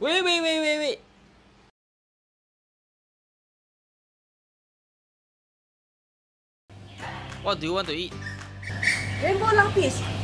Wait. What do you want to eat? Rainbow Lapis. Wait.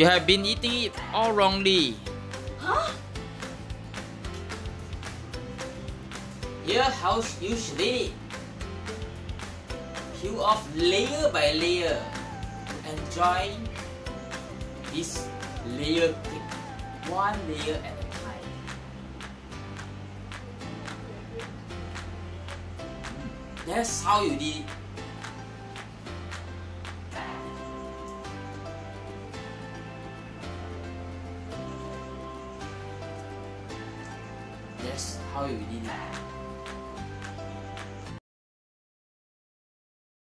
You have been eating it all wrongly. Huh? Yeah, house usually peel off layer by layer to enjoy this layer cake, one layer at a time. That's how you did it. That's how you did it.